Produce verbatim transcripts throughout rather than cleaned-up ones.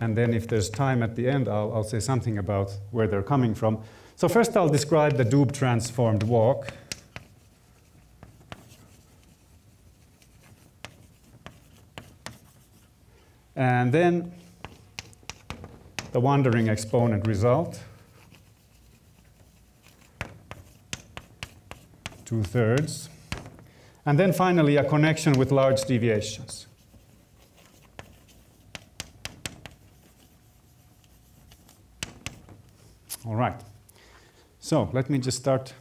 and then if there's time at the end, I'll, I'll say something about where they're coming from. So first I'll describe the Doob-transformed walk. And then the wandering exponent result, two-thirds. And then finally a connection with large deviations. All right. So let me just start,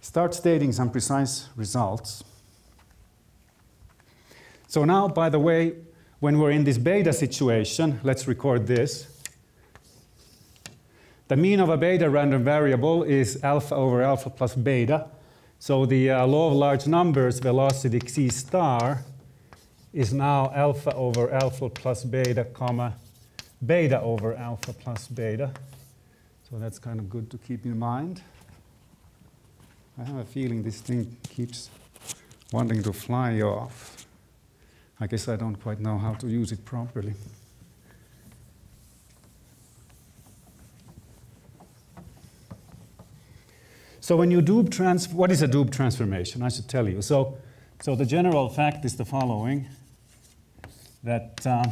start stating some precise results. So now, by the way, when we're in this beta situation, let's record this. The mean of a beta random variable is alpha over alpha plus beta. So the uh, law of large numbers, velocity c star, is now alpha over alpha plus beta, comma, beta over alpha plus beta. So that's kind of good to keep in mind. I have a feeling this thing keeps wanting to fly off. I guess I don't quite know how to use it properly. So when you Doob transform, what is a Doob transformation? I should tell you. So, so the general fact is the following, that uh,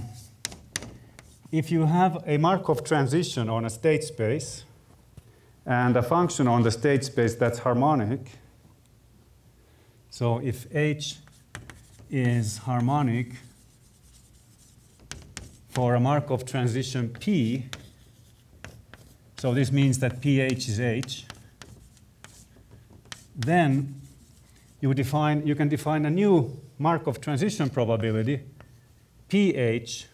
if you have a Markov transition on a state space and a function on the state space that's harmonic, so if H is harmonic for a Markov transition P, so this means that P H is H, then you define, you can define a new Markov transition probability, P H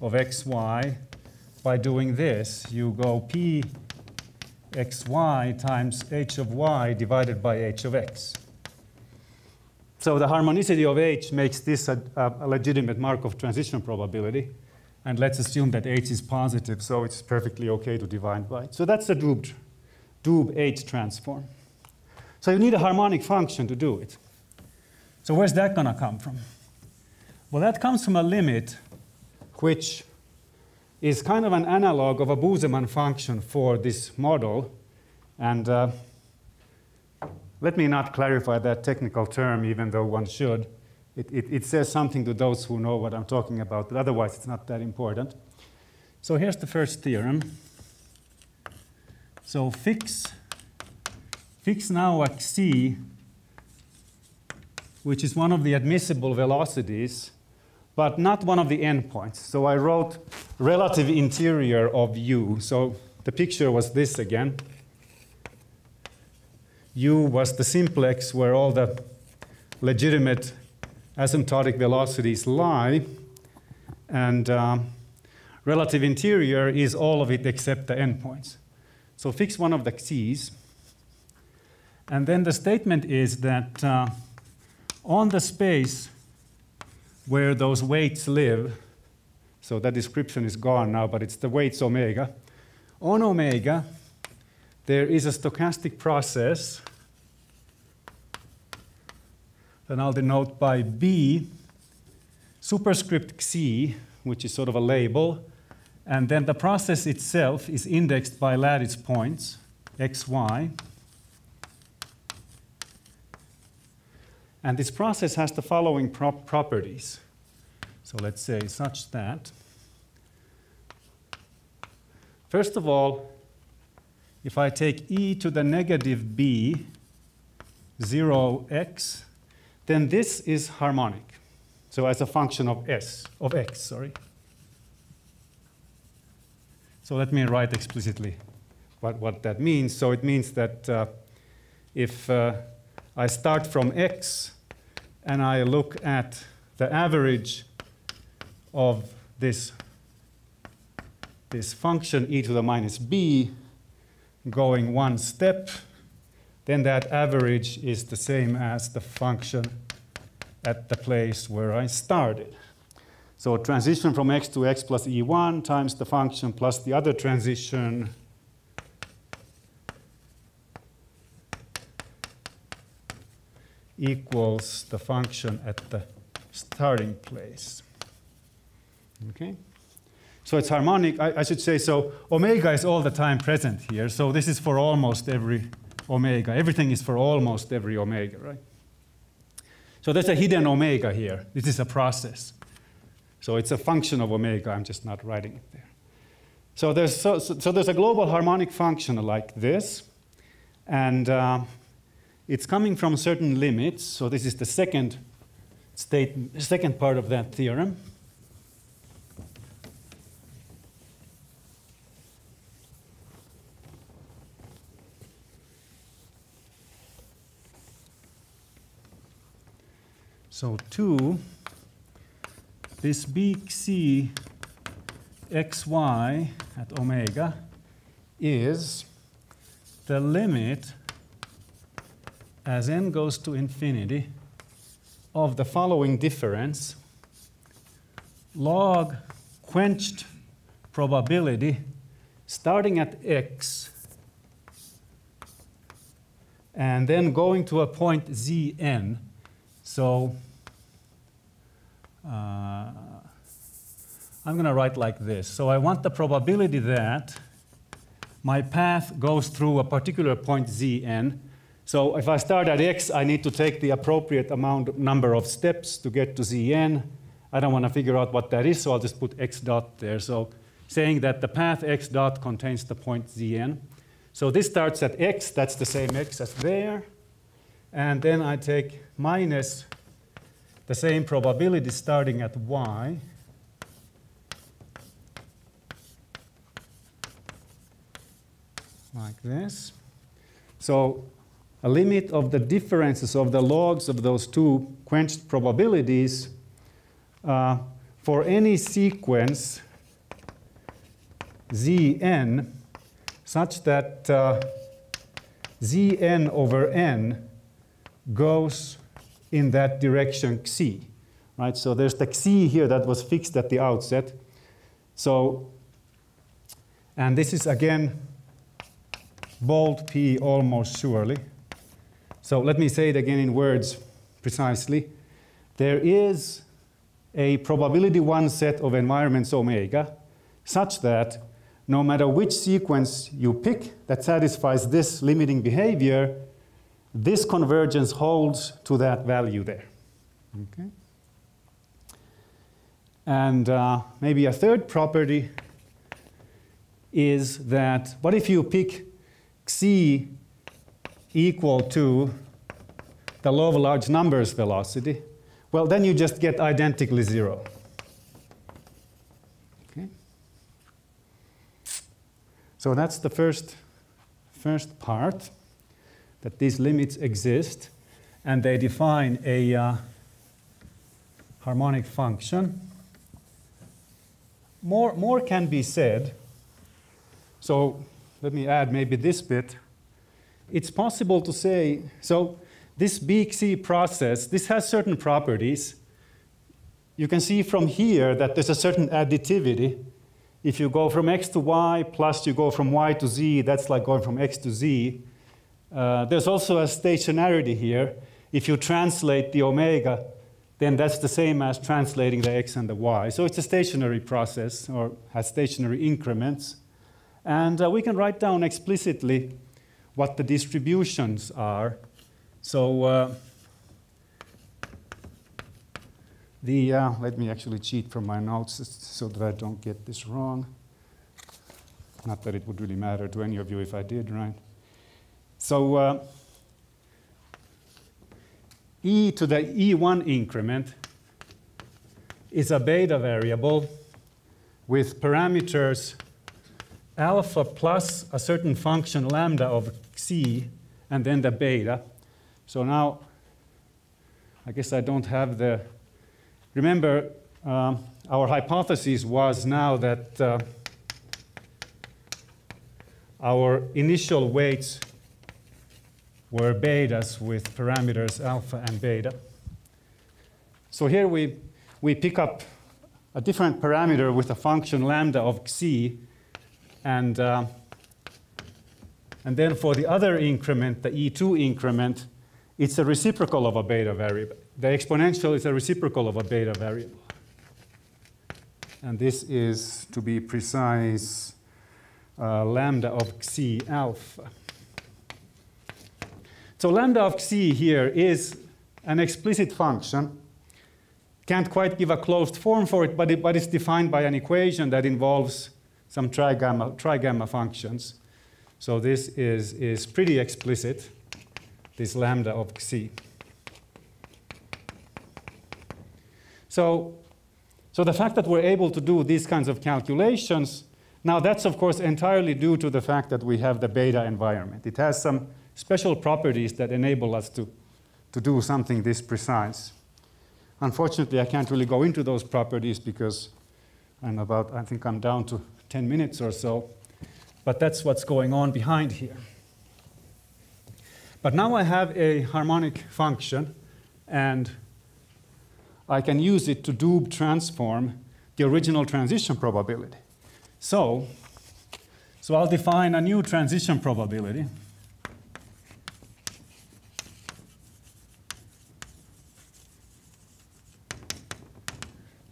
of xy, by doing this. You go P xy times H of y divided by H of x. So the harmonicity of H makes this a, a legitimate Markov transition probability. And let's assume that H is positive, so it's perfectly OK to divide by. So that's the Doob. Doob H transform. So you need a harmonic function to do it. So where's that going to come from? Well, that comes from a limit which is kind of an analog of a Busemann function for this model. And uh, let me not clarify that technical term, even though one should. It, it, it says something to those who know what I'm talking about, but otherwise it's not that important. So here's the first theorem. So fix, fix now a c, which is one of the admissible velocities, but not one of the endpoints. So I wrote relative interior of u. So the picture was this again. U was the simplex where all the legitimate asymptotic velocities lie. And um, relative interior is all of it except the endpoints. So fix one of the x's, and then the statement is that uh, on the space where those weights live, so that description is gone now, but it's the weights omega. On omega, there is a stochastic process that I'll denote by B, superscript xi, which is sort of a label. And then the process itself is indexed by lattice points, xy. And this process has the following prop properties. So let's say such that, first of all, if I take e to the negative b, zero x, then this is harmonic. So as a function of s, of x, sorry. So let me write explicitly what, what that means. So it means that uh, if uh, I start from x and I look at the average of this, this function e to the minus b going one step, then that average is the same as the function at the place where I started. So transition from x to x plus e one times the function plus the other transition equals the function at the starting place. Okay? So it's harmonic, I, I should say, so omega is all the time present here. So this is for almost every omega. Everything is for almost every omega, right? So there's a hidden omega here. This is a process. So it's a function of omega. I'm just not writing it there. So there's, so, so, so there's a global harmonic function like this. And uh, it's coming from certain limits. So this is the second state, second part of that theorem. So two, this big C xy at omega is the limit as n goes to infinity of the following difference, log quenched probability starting at x and then going to a point zn. So Uh, I'm going to write like this. So I want the probability that my path goes through a particular point zn. So if I start at x, I need to take the appropriate amount, number of steps to get to zn. I don't want to figure out what that is, so I'll just put x dot there. So saying that the path x dot contains the point zn. So this starts at x, that's the same x as there. And then I take minus the same probability starting at y, like this. So a limit of the differences of the logs of those two quenched probabilities uh, for any sequence zn such that uh, zn over n goes in that direction xi, right? So there's the xi here that was fixed at the outset. So, and this is again bold P almost surely. So let me say it again in words precisely. There is a probability one set of environments omega such that no matter which sequence you pick that satisfies this limiting behavior, this convergence holds to that value there. Okay. And uh, maybe a third property is that what if you pick xi equal to the law of large numbers velocity? Well, then you just get identically zero. Okay. So that's the first, first part, that these limits exist, and they define a uh, harmonic function. More, more can be said. So let me add maybe this bit. It's possible to say, so this B X C process, this has certain properties. You can see from here that there's a certain additivity. If you go from x to y, plus you go from y to z, that's like going from x to z. Uh, there's also a stationarity here. If you translate the omega, then that's the same as translating the x and the y. So it's a stationary process, or has stationary increments. And uh, we can write down explicitly what the distributions are. So uh, the, uh, let me actually cheat from my notes so that I don't get this wrong. Not that it would really matter to any of you if I did, right? So uh, e to the e one increment is a beta variable with parameters alpha plus a certain function lambda of xi and then the beta. So now, I guess I don't have the, remember um, our hypothesis was now that uh, our initial weights were betas with parameters alpha and beta. So here we, we pick up a different parameter with a function lambda of xi, and, uh, and then for the other increment, the E two increment, it's a reciprocal of a beta variable. The exponential is a reciprocal of a beta variable. and this is, to be precise, uh, lambda of xi alpha. So lambda of xi here is an explicit function. Can't quite give a closed form for it, but, it, but it's defined by an equation that involves some trigamma, trigamma functions. So this is, is pretty explicit, this lambda of xi. So, so the fact that we're able to do these kinds of calculations, now that's of course entirely due to the fact that we have the beta environment. It has some special properties that enable us to, to do something this precise. Unfortunately, I can't really go into those properties because I'm about, I think I'm down to ten minutes or so, but that's what's going on behind here. But now I have a harmonic function, and I can use it to Doob transform the original transition probability. So, so I'll define a new transition probability.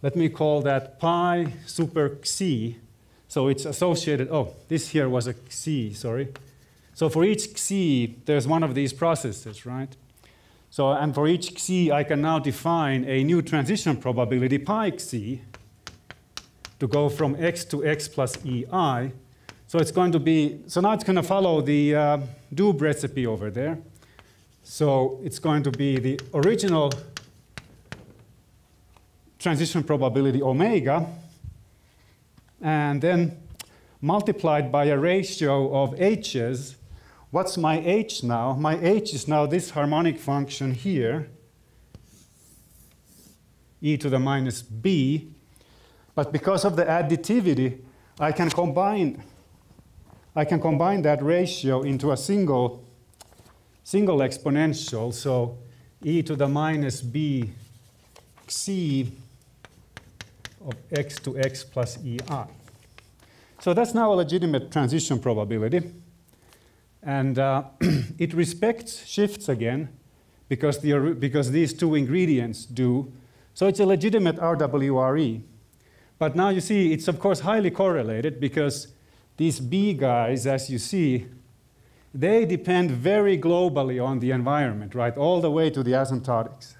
Let me call that pi super xi. So it's associated, oh, this here was a xi, sorry. So for each xi, there's one of these processes, right? So, and for each xi, I can now define a new transition probability, pi xi, to go from x to x plus ei. So it's going to be, so now it's going to follow the uh, Doob recipe over there. So it's going to be the original transition probability omega, and then multiplied by a ratio of h's. What's my h now? My h is now this harmonic function here, e to the minus b. But because of the additivity, I can combine, I can combine that ratio into a single, single exponential. So e to the minus b xi of x to x plus ei. So that's now a legitimate transition probability. And uh, it respects shifts again, because, the, because these two ingredients do. So it's a legitimate R W R E. But now you see it's, of course, highly correlated, because these B guys, as you see, they depend very globally on the environment, right, all the way to the asymptotics.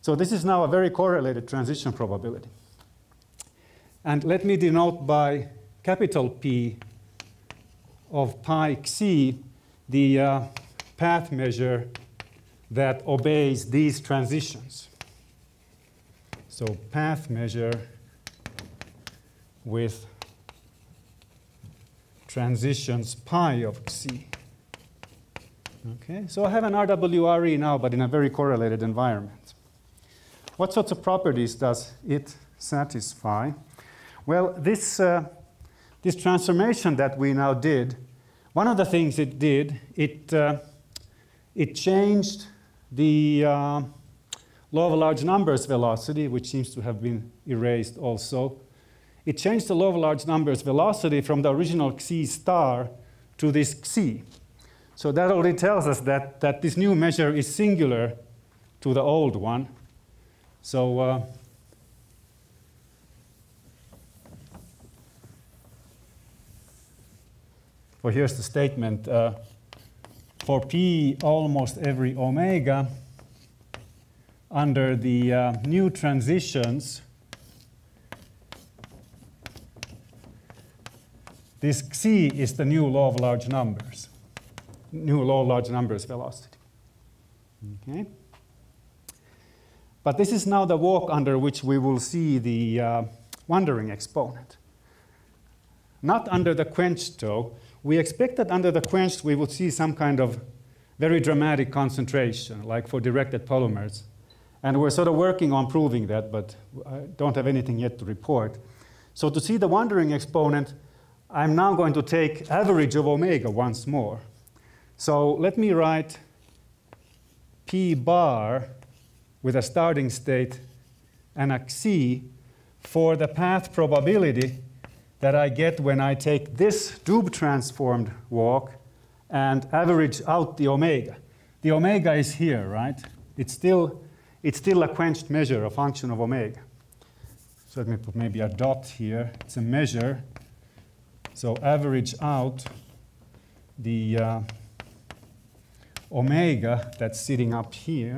So this is now a very correlated transition probability. And let me denote by capital P of pi xi the uh, path measure that obeys these transitions. So path measure with transitions pi of xi. Okay, so I have an R W R E now, but in a very correlated environment. What sorts of properties does it satisfy? Well, this, uh, this transformation that we now did, one of the things it did, it, uh, it changed the uh, law of large numbers velocity, which seems to have been erased also. It changed the law of large numbers velocity from the original xi star to this xi. So that already tells us that, that this new measure is singular to the old one. So, uh, well, here's the statement. Uh, for p almost every omega, under the uh, new transitions, this xi is the new law of large numbers, new law of large numbers velocity. Okay. But this is now the walk under which we will see the uh, wandering exponent. Not under the quenched, though. We expect that under the quenched we would see some kind of very dramatic concentration, like for directed polymers. And we're sort of working on proving that, but I don't have anything yet to report. So to see the wandering exponent, I'm now going to take average of omega once more. So let me write p bar with a starting state and a xi for the path probability that I get when I take this Doob-transformed walk and average out the omega. The omega is here, right? It's still, it's still a quenched measure, a function of omega. So let me put maybe a dot here. It's a measure. So average out the uh, omega that's sitting up here .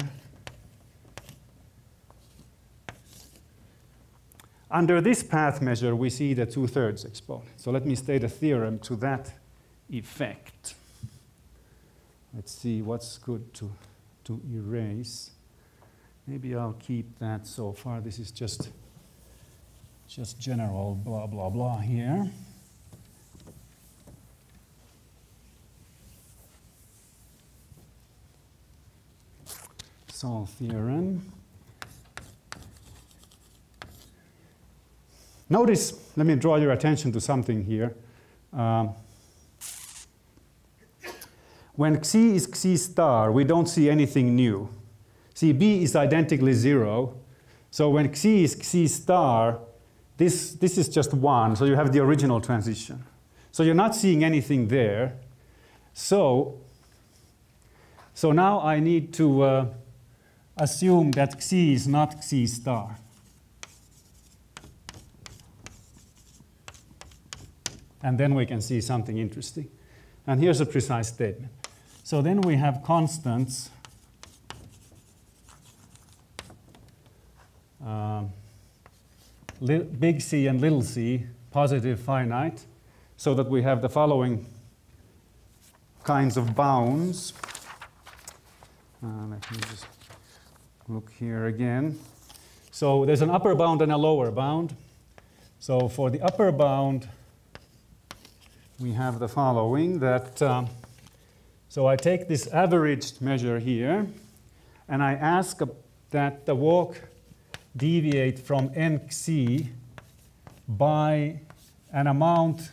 Under this path measure, we see the two-thirds exponent. So let me state a theorem to that effect. Let's see what's good to, to erase. Maybe I'll keep that so far. This is just, just general blah, blah, blah here. Solve theorem. Notice, let me draw your attention to something here. Um, when xi is xi star, we don't see anything new. See, b is identically zero. So when xi is xi star, this, this is just one. So you have the original transition. So you're not seeing anything there. So, so now I need to uh, assume that xi is not xi star. And then we can see something interesting. And here's a precise statement. So then we have constants. Um, big C and little c, positive finite, so that we have the following kinds of bounds. Uh, let me just look here again. So there's an upper bound and a lower bound. So for the upper bound, we have the following that, um, so I take this averaged measure here, and I ask uh, that the walk deviate from nxi by an amount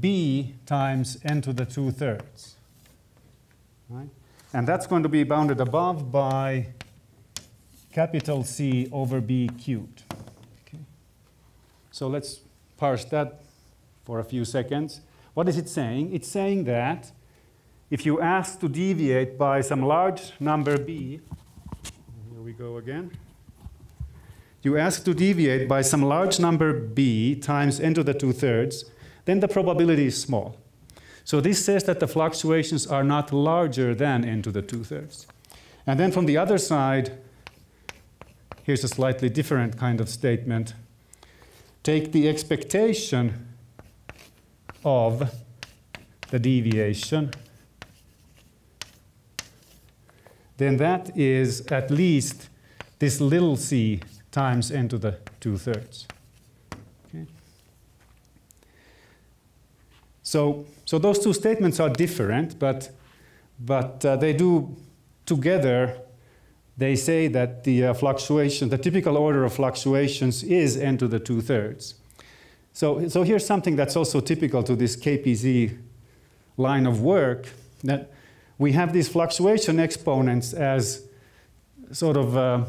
b times n to the two-thirds. Right? And that's going to be bounded above by capital C over b cubed. Okay. So let's parse that for a few seconds. What is it saying? It's saying that if you ask to deviate by some large number b, here we go again, you ask to deviate by some large number b times n to the two-thirds, then the probability is small. So this says that the fluctuations are not larger than n to the two-thirds. And then from the other side, here's a slightly different kind of statement. Take the expectation of the deviation, then that is at least this little c times n to the two-thirds. Okay. So, so those two statements are different, but, but uh, they do together, they say that the uh, fluctuation, the typical order of fluctuations is n to the two-thirds. So, so here's something that's also typical to this K P Z line of work, that we have these fluctuation exponents as sort of, uh,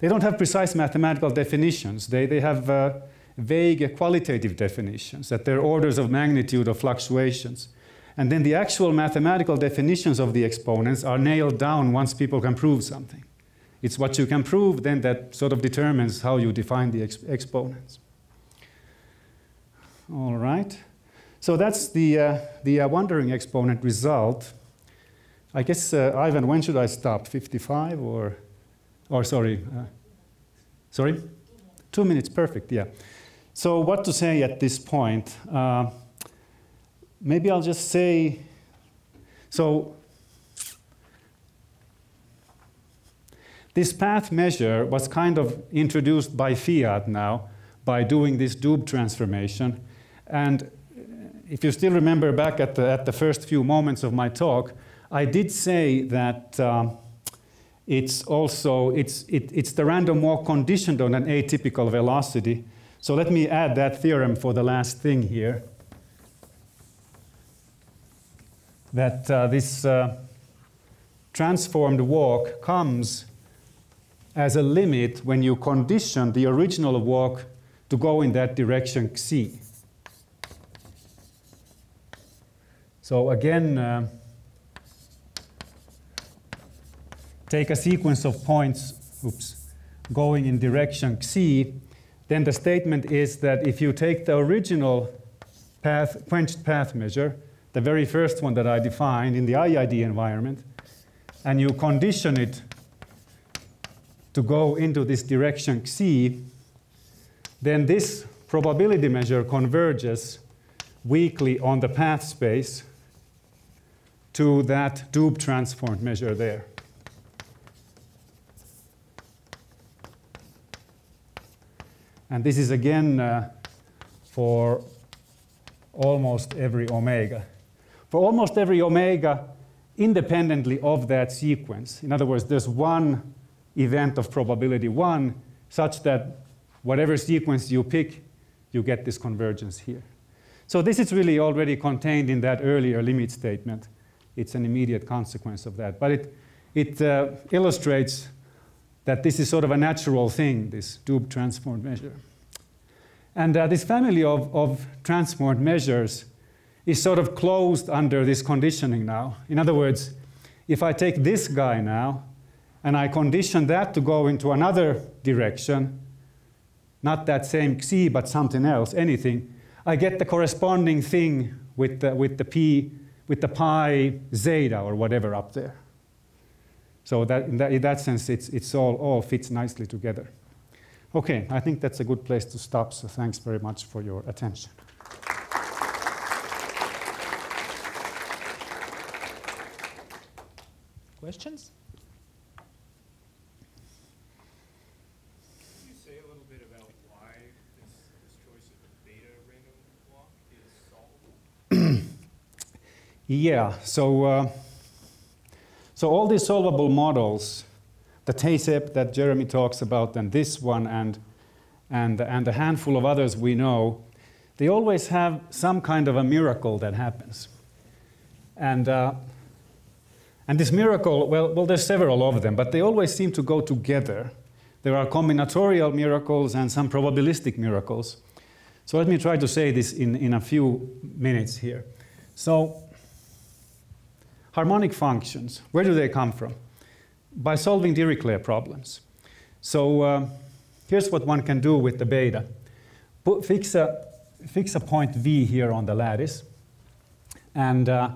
they don't have precise mathematical definitions. They, they have uh, vague qualitative definitions, that they're orders of magnitude of fluctuations. And then the actual mathematical definitions of the exponents are nailed down once people can prove something. It's what you can prove then that sort of determines how you define the exp- exponents. All right, so that's the, uh, the uh, wandering exponent result. I guess, uh, Ivan, when should I stop? fifty-five or, or sorry, uh, sorry? Two minutes. Two minutes, perfect, yeah. So what to say at this point? Uh, maybe I'll just say, so this path measure was kind of introduced by Fiat now by doing this Doob transformation. And if you still remember back at the, at the first few moments of my talk, I did say that um, it's also, it's, it, it's the random walk conditioned on an atypical velocity. So let me add that theorem for the last thing here. That uh, this uh, transformed walk comes as a limit when you condition the original walk to go in that direction xi. So again, uh, take a sequence of points, oops, going in direction xi then the statement is that if you take the original path, quenched path measure, the very first one that I defined in the I I D environment, and you condition it to go into this direction xi, then this probability measure converges weakly on the path space to that Doob transformed measure there. And this is again uh, for almost every omega. For almost every omega independently of that sequence. In other words, there's one event of probability one such that whatever sequence you pick, you get this convergence here. So this is really already contained in that earlier limit statement. It's an immediate consequence of that. But it, it uh, illustrates that this is sort of a natural thing, this Doob transformed measure. And uh, this family of, of transformed measures is sort of closed under this conditioning now. In other words, if I take this guy now and I condition that to go into another direction, not that same xi, but something else, anything, I get the corresponding thing with the, with the p, with the pi zeta or whatever up there. So that, in, that, in that sense, it's, it's all, all fits nicely together. Okay, I think that's a good place to stop, so thanks very much for your attention. Questions? Can you say a little bit about why this, this choice of a beta random walk is solvable? Yeah, so, uh, so all these solvable models, the TASEP that Jeremy talks about, and this one, and, and, and a handful of others we know, they always have some kind of a miracle that happens. And, uh, and this miracle, well, well, there's several of them, but they always seem to go together. There are combinatorial miracles and some probabilistic miracles. So let me try to say this in, in a few minutes here. So harmonic functions, where do they come from? By solving Dirichlet problems. So uh, here's what one can do with the beta. Put, fix, a, fix a point V here on the lattice, and uh,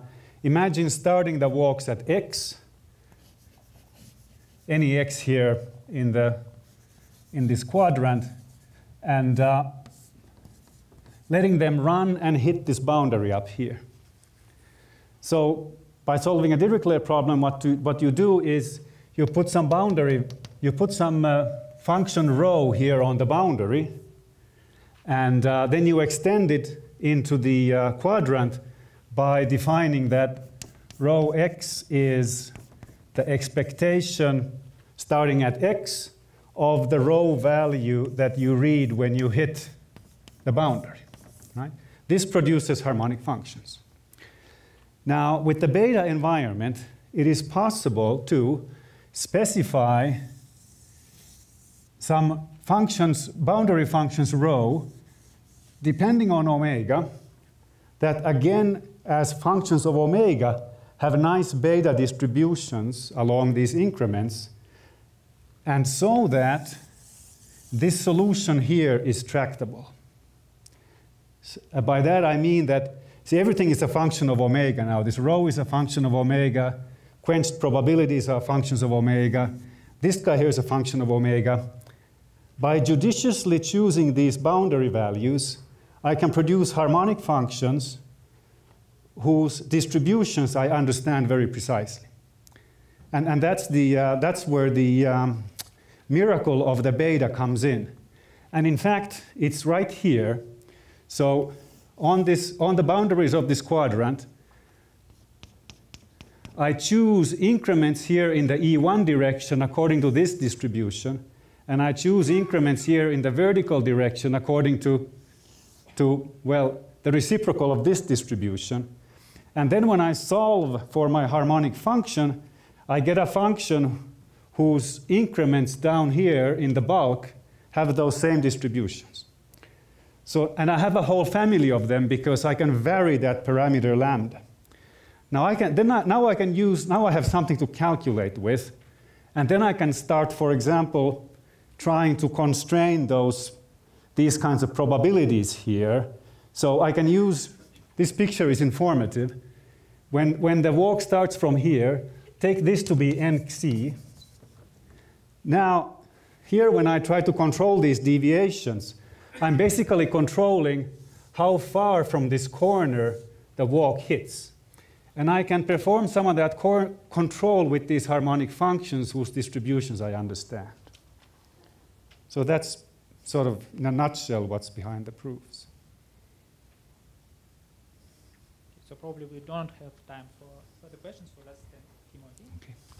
imagine starting the walks at X, any X here in, the, in this quadrant, and uh, letting them run and hit this boundary up here. So by solving a Dirichlet problem, what, to, what you do is you put some boundary, you put some uh, function rho here on the boundary, and uh, then you extend it into the uh, quadrant by defining that rho x is the expectation starting at x of the rho value that you read when you hit the boundary. Right? This produces harmonic functions. Now, with the beta environment, it is possible to specify some functions, boundary functions rho, depending on omega, that again, as functions of omega, have nice beta distributions along these increments, and so that this solution here is tractable. So by that I mean that, see, everything is a function of omega now. This rho is a function of omega. Quenched probabilities are functions of omega. This guy here is a function of omega. By judiciously choosing these boundary values, I can produce harmonic functions whose distributions I understand very precisely. And, and that's, the, uh, that's where the um, miracle of the beta comes in. And in fact, it's right here. So on, this, on the boundaries of this quadrant, I choose increments here in the E one direction according to this distribution, and I choose increments here in the vertical direction according to, to, well, the reciprocal of this distribution. And then when I solve for my harmonic function, I get a function whose increments down here in the bulk have those same distributions. So, and I have a whole family of them because I can vary that parameter lambda. Now I can, then I, now I can use, now I have something to calculate with, and then I can start, for example, trying to constrain those these kinds of probabilities here. So I can use, this picture is informative. When, when the walk starts from here, take this to be nc. Now, here when I try to control these deviations, I'm basically controlling how far from this corner the walk hits. And I can perform some of that control with these harmonic functions whose distributions I understand. So that's sort of, in a nutshell, what's behind the proofs. So probably we don't have time for further questions, so let's then keep on. Okay.